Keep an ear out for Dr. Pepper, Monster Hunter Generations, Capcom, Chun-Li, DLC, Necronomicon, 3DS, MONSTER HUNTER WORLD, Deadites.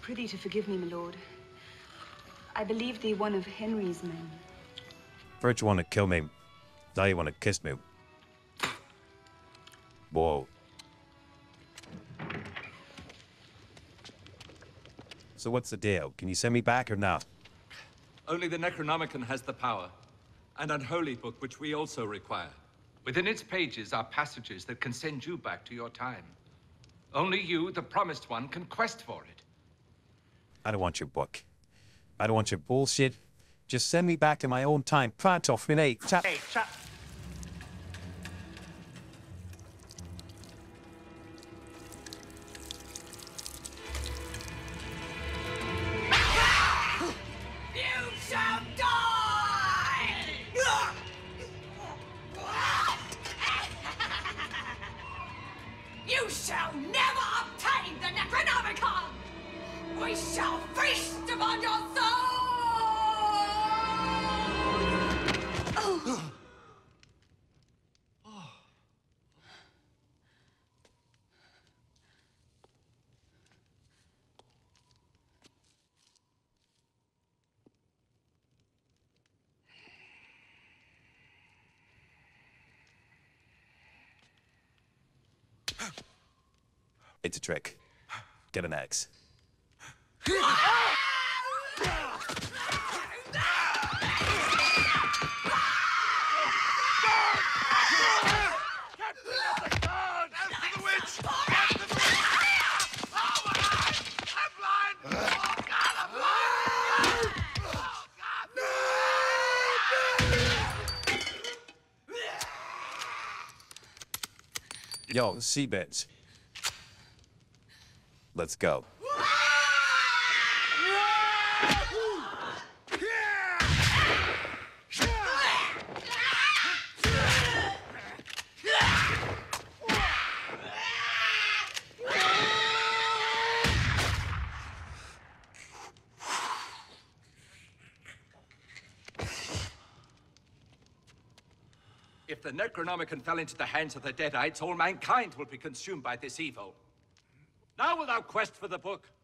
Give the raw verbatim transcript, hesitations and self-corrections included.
prithee to forgive me, my lord. I believe thee one of Henry's men. First you want to kill me, now you want to kiss me. Whoa. So what's the deal? Can you send me back or not? Only the Necronomicon has the power, an unholy book which we also require. Within its pages are passages that can send you back to your time. Only you, the promised one, can quest for it. I don't want your book. I don't want your bullshit. Just send me back to my own time. Pronto, fine, chop. Hey, chop. It's a trick. Get an axe. Yo, seabeds. Let's go. If the Necronomicon fell into the hands of the Deadites, all mankind will be consumed by this evil. Now will thou quest for the book?